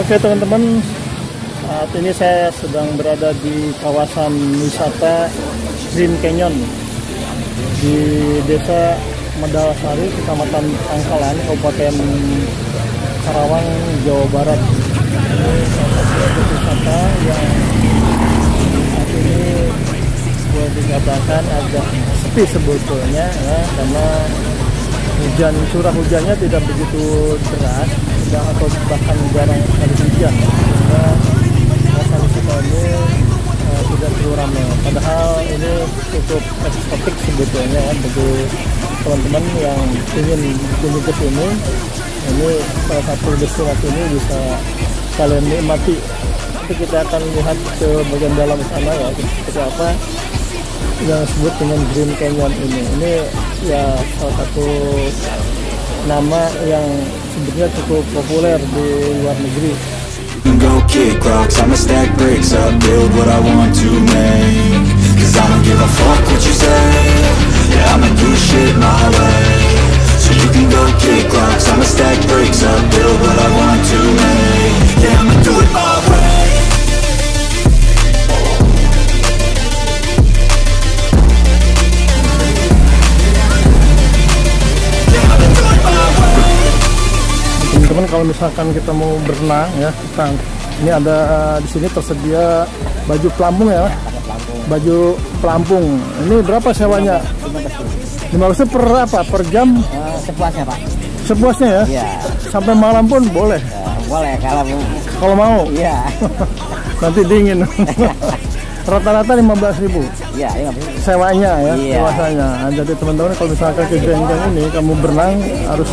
Oke teman-teman, saat ini saya sedang berada di kawasan wisata Green Canyon di desa Medalsari, Kecamatan Pangkalan, Kabupaten Karawang, Jawa Barat. Ini salah satu wisata yang saat ini gue dikatakan agak sepi sebetulnya ya, karena curah hujannya tidak begitu deras atau bahkan jarang sekali hujan, sehingga kawasan kita ini tidak terlalu ramai. Padahal ini cukup eksotik sebetulnya ya, bagi teman-teman yang ingin kunjung ke sini. Ini salah satu destinasi ini bisa kalian nikmati. Nanti kita akan lihat ke bagian dalam sana ya, seperti apa yang disebut dengan Green Canyon ini. Ini ya salah satu nama yang sebenarnya cukup populer di luar negeri. Teman-teman, kalau misalkan kita mau berenang ya, kita ini ada di sini tersedia baju pelampung ya, baju pelampung. Ini berapa sewanya? 15.000 per apa? Per jam? Sepuasnya Pak. Sepuasnya ya? Iya. Sampai malam pun boleh. Ya, boleh kalau mau. Iya. Nanti dingin. Rata-rata 15.000. Iya, sewanya ya, sewanya. Nah, jadi teman-teman kalau misalkan ke Green Canyon ini kamu berenang harus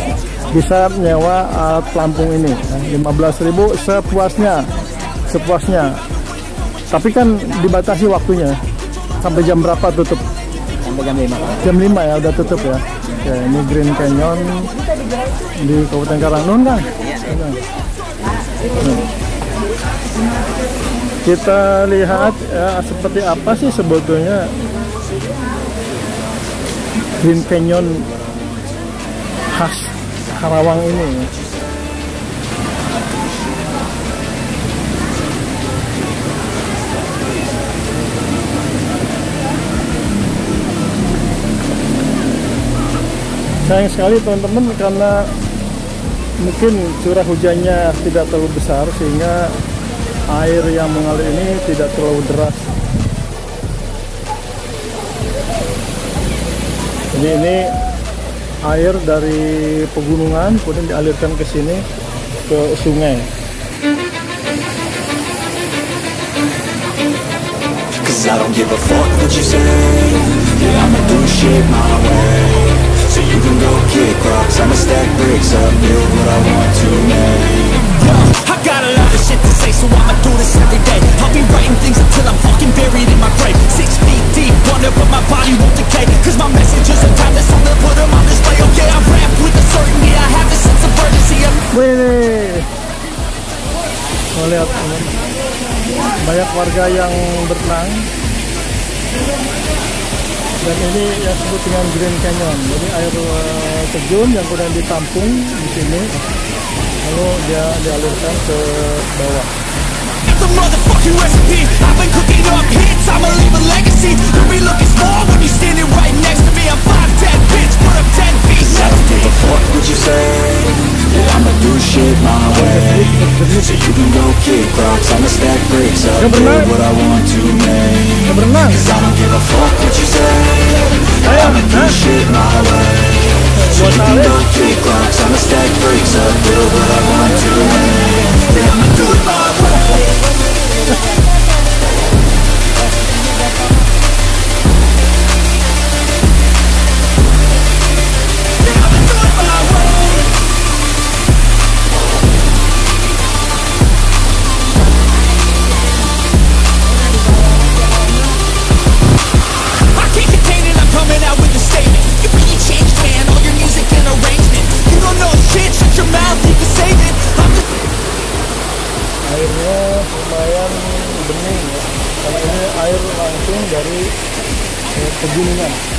bisa nyewa alat pelampung ini. 15.000 sepuasnya. Tapi kan dibatasi waktunya. Sampai jam berapa tutup? Sampai jam 5. Jam 5 ya udah tutup ya. Oke, ini Green Canyon di Kabupaten Karawang kan? Kita lihat ya, seperti apa sih sebetulnya Green Canyon khas Karawang ini. Sayang sekali teman-teman, karena mungkin curah hujannya tidak terlalu besar sehingga air yang mengalir ini tidak terlalu deras. Jadi ini air dari pegunungan kemudian dialirkan ke sini ke sungai. So I'ma do this every day. I'll be writing things until I'm fucking buried in my grave. 6 feet deep, wonder but my body won't decay. Cause my messages are timeless, that's all that put them on display. Okay, I rap with a certainty, I have this sense of urgency. Wih, lihat banyak warga yang berenang. Dan ini yang disebut dengan Green Canyon. Jadi air terjun yang kemudian ditampung di sini, lalu dia dialirkan ke bawah. Airnya lumayan bening ya, karena ini air langsung dari pegunungan.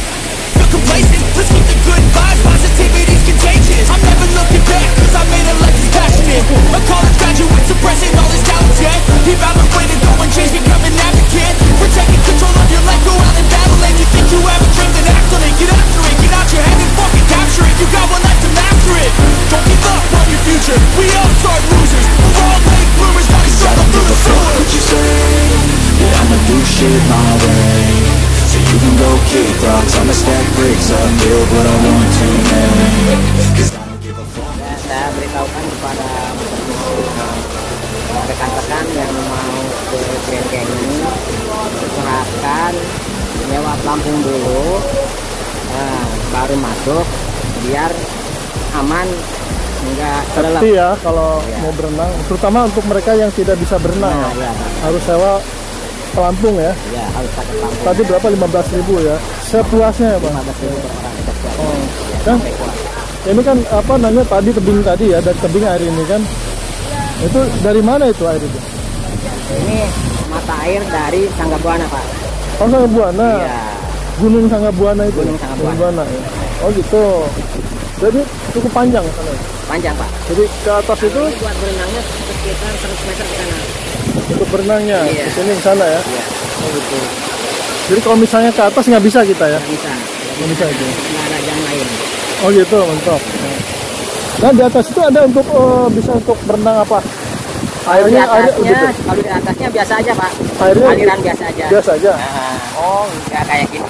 Saya beritahukan kepada rekan-rekan yang mau ke Green Canyon ini, diserahkan lewat Lampung dulu, baru masuk biar aman, enggak tenggelam. Tapi ya kalau mau berenang, terutama untuk mereka yang tidak bisa berenang, nah, ya, harus sewa ke Lampung ya. Iya, harus ke Lampung. Tadi berapa? 15.000 ya? Sepuasnya ya Bang? 15.000 per orang. Oh, kan? Ini kan apa namanya tadi, tebing tadi ya, dari tebing air ini kan, itu dari mana itu air itu? Ini mata air dari Sanggabuana Pak. Oh Sanggabuana? Iya. Gunung Sanggabuana itu? Gunung Sanggabuana. Ya. Oh gitu. Jadi cukup panjang sana? Panjang Pak. Jadi ke atas itu? Ini buat berenangnya sekitar 100 meter ke sana. Untuk berenangnya? Iya. Ke sini ke sana ya? Iya. Oh gitu. Jadi kalau misalnya ke atas nggak bisa kita ya? Nggak bisa. Nggak bisa itu? Nggak ada jalan lain. Oh gitu, mantap. Nah di atas itu ada untuk bisa untuk berenang apa? Airnya, kalau di atasnya biasa aja Pak. Airnya, aliran biasa aja. Biasa aja. Nah, oh, nggak kayak gini.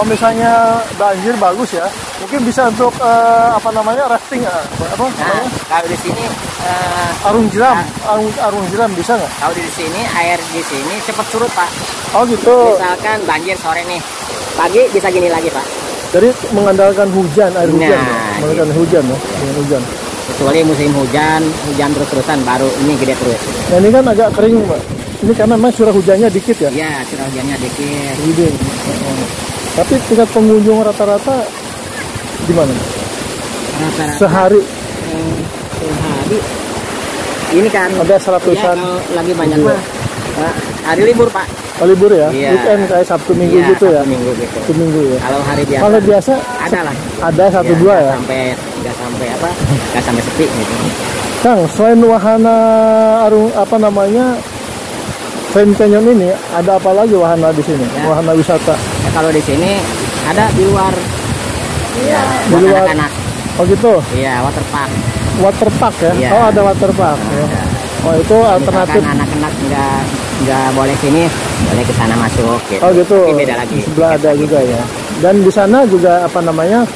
Oh misalnya banjir bagus ya, mungkin bisa untuk apa namanya rafting apa? Nah, kalau di sini arung jeram, nah, arung jeram bisa nggak? Kalau di sini air di sini cepat surut Pak. Oh gitu. Misalkan banjir sore nih, pagi bisa gini lagi Pak. Jadi mengandalkan hujan, air hujan, nah, mengandalkan gitu. Hujan ya, dengan hujan. Kecuali musim hujan, hujan terus-terusan baru ini gede terus. Nah, ini kan agak kering, Pak. Ini karena memang curah hujannya dikit ya? Iya, curah hujannya dikit. Gede. Tapi tingkat pengunjung rata-rata gimana? Rata-rata sehari. Sehari. Ini kan ada 100-an. Iya, lagi banyak mah. Hari libur Pak. Oh, libur ya? Iya. Weekend kayak Sabtu Minggu iya, gitu Sabtu ya? Minggu gitu. Sabtu Minggu ya. Kalau hari biasa. Kalau biasa ada lah. Ada satu iya, dua ya. Enggak sampai apa? Enggak sampai sepi gitu. Kang, selain wahana arung apa namanya Green Canyon ini, ada apa lagi wahana di sini? Ya. Wahana wisata. Ya, kalau di sini ada di luar. Iya. Di luar. Anak-anak. Oh gitu. Iya, waterpark. Waterpark ya? Iya. Oh, ada waterpark. Ada. Ya. Oh itu alternatif. Misalkan anak-anak nggak boleh sini, boleh ke sana masuk. Gitu. Oh gitu. Ini beda lagi. Sebelah ada juga ya. Dan di sana juga apa namanya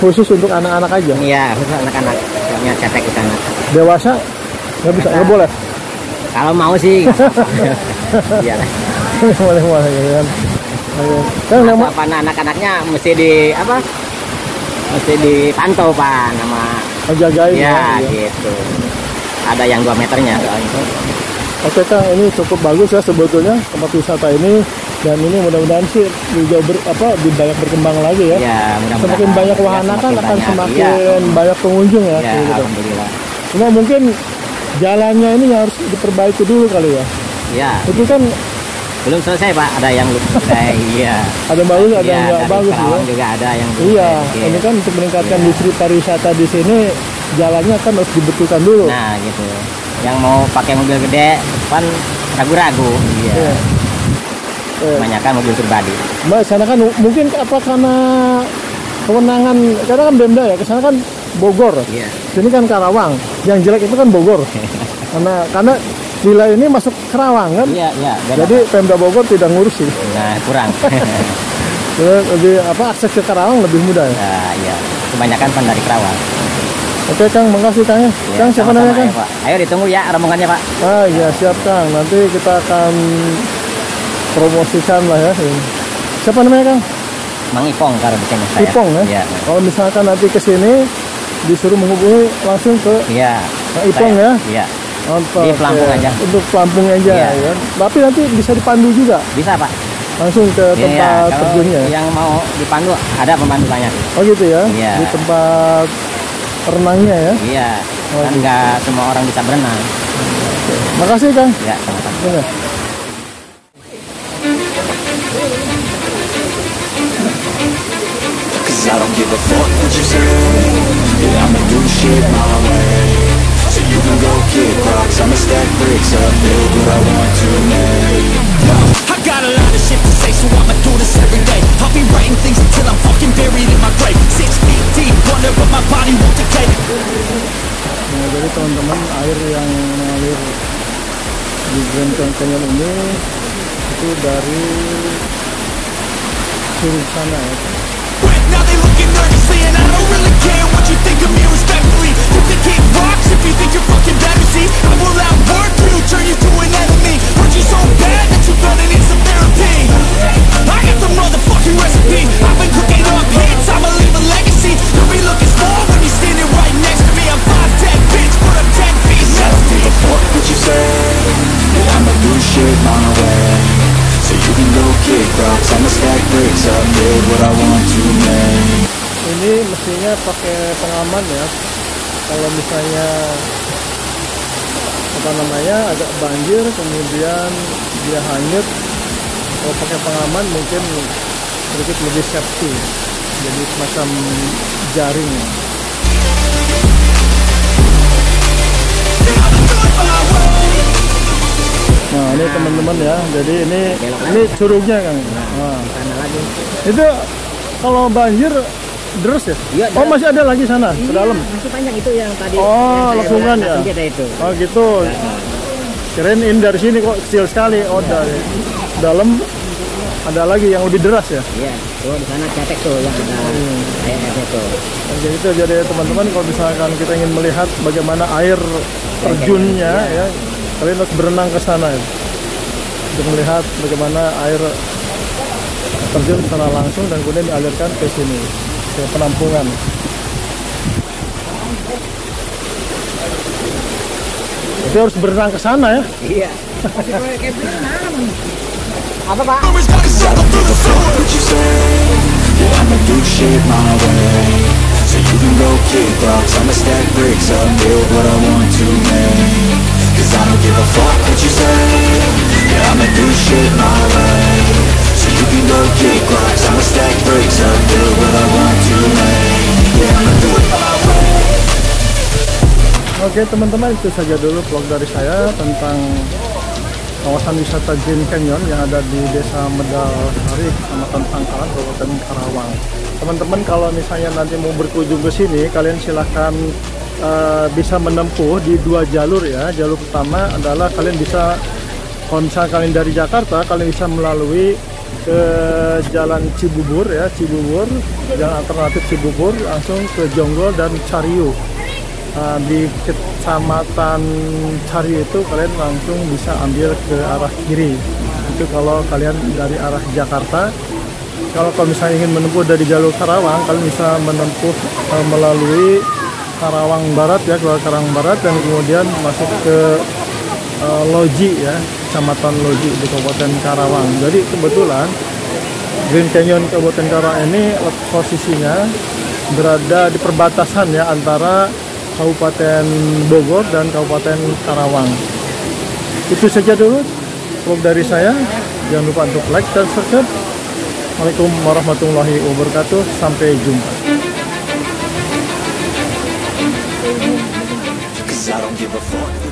khusus untuk anak-anak aja. Iya khusus anak-anak. Punya cetek di sana. Dewasa nggak bisa, nggak boleh. Kalau mau sih. Iya. Boleh-boleh kan. Kan anak-anaknya mesti di apa? Mesti dipantau Pak nama. Oh, jagain ya. Iya gitu. Ada yang 2 meternya. Oke Kang, ini cukup bagus ya sebetulnya tempat wisata ini, dan ini mudah-mudahan sih lebih banyak berkembang lagi ya. Ya semakin banyak wahana ya, kan akan semakin ya, banyak pengunjung ya. Ya gitu. Alhamdulillah. Cuma mungkin jalannya ini harus diperbaiki dulu kali ya. Ya. Itu kan belum selesai Pak, ada yang belum selesai. Iya. Ada bagus, ada yang nggak bagus ya. Juga ada yang iya. Baik. Ini kan untuk meningkatkan industri pariwisata di sini. Jalannya kan harus dibetulkan dulu. Nah gitu. Yang mau pakai mobil gede kan ragu-ragu. Iya. Kebanyakan mobil pribadi. Mbak sana kan mungkin apa karena kewenangan, karena kan Pemda ya, kesana kan Bogor. Iya. Sini kan Karawang. Yang jelek itu kan Bogor. karena wilayah ini masuk Karawang kan. Iya. Iya. Jadi Pemda Bogor tidak ngurusin. Nah kurang. Lebih apa akses ke Karawang lebih mudah ya. Nah, iya. Kebanyakan kan dari Karawang. Oke Kang, makasih Kang ya. Kang siapa namanya Kang? Pak. Ayo ditunggu ya rombongannya Pak. Ah iya siap Kang, nanti kita akan promosikan lah ya. Siapa namanya Kang? Mang Ipong kalau di sini saya. Ipong ya? Ya. Kalau misalkan nanti kesini disuruh menghubungi langsung ke ya, Mang Ipong saya. Ya? Iya. Di Pelampung aja. Untuk Pelampung aja ya. Ya. Tapi nanti bisa dipandu juga? Bisa Pak. Langsung ke tempat terjunnya? Yang mau dipandu ada pemandu banyak. Oh gitu ya? Iya. Di tempat renangnya ya? Iya, kan nggak semua orang bisa berenang. Makasih Kang. Ya, sama-sama. can go kick rocks. I'ma stack bricks up, build what I want to make. I got a lot of shit to say, so I'ma do this every day. I'll be writing things until I'm fucking buried in my grave. 6 feet deep, wonder what my body won't decay. Nah, jadi teman-teman, air yang mengalir di Green Canyon ini itu dari kiri sana ya. Now they looking nervously and I don't really care what you think of me respectfully. You can kick rocks if you think you're fucking better, see. I will outwork you, turn you to an enemy. Hurt you so bad that you felt it needs some therapy. I got the motherfucking recipe. I've been cooking up hits, I'ma leave a legacy. You'll be looking small when you're standing right next to me. I'm 5'10", bitch, but I'm 10 feet. I don't give a fuck what you say. Yeah, I'ma do shit my way. So you can go kick rocks, I'ma stack bricks up, build what I want to make. Ini mestinya pakai pengaman ya. Kalau misalnya apa namanya agak banjir kemudian dia hanyut, kalau pakai pengaman mungkin sedikit lebih safety. Jadi semacam jaring. Nah ini teman-teman ya, jadi ini curugnya kan. Nah, itu kalau banjir deras ya? Ya, oh masih ada lagi sana ke dalam? Masih panjang itu yang tadi. Oh langsungan ya? Itu. Oh gitu. Keren ini dari sini kok kecil sekali. Oh dari dalam ada lagi yang lebih deras ya? Iya. Oh di sana cetek tuh yang kita air itu. Jadi itu jadi teman-teman kalau misalkan kita ingin melihat bagaimana air terjunnya ya. Kalian harus berenang ke sana ya, untuk melihat bagaimana air terjun ke sana langsung dan kemudian dialirkan ke sini, ke penampungan. Jadi harus berenang ke sana ya? Iya. Apa Pak? So you can go kick rocks, I'ma stack bricks up, build what I want to make. Cause I don't give a fuck what you say. Yeah, I'ma do shit my way. So you can go kick rocks, I'ma stack bricks up, build what I want to make. Yeah, I'ma do it my way. Oke teman-teman, itu saja dulu vlog dari saya tentang kawasan wisata Green Canyon yang ada di desa Medalsari, Kecamatan Pangkalan, Kabupaten Karawang. Teman-teman kalau misalnya nanti mau berkunjung ke sini, kalian silahkan bisa menempuh di dua jalur ya. Jalur pertama adalah kalian bisa, kalau misalnya kalian dari Jakarta, kalian bisa melalui ke jalan Cibubur ya, Cibubur, jalan alternatif Cibubur, langsung ke Jonggol dan Cariu. Di Kecamatan Cariu itu kalian langsung bisa ambil ke arah kiri. Itu kalau kalian dari arah Jakarta. Kalau misalnya ingin menempuh dari jalur Karawang, kalian bisa menempuh melalui Karawang Barat ya, keluar Karawang Barat dan kemudian masuk ke Loji ya, Kecamatan Loji di Kabupaten Karawang. Jadi kebetulan Green Canyon Kabupaten Karawang ini posisinya berada di perbatasan ya antara Kabupaten Bogor dan Kabupaten Karawang. Itu saja dulu vlog dari saya. Jangan lupa untuk like dan subscribe. Assalamualaikum warahmatullahi wabarakatuh. Sampai jumpa.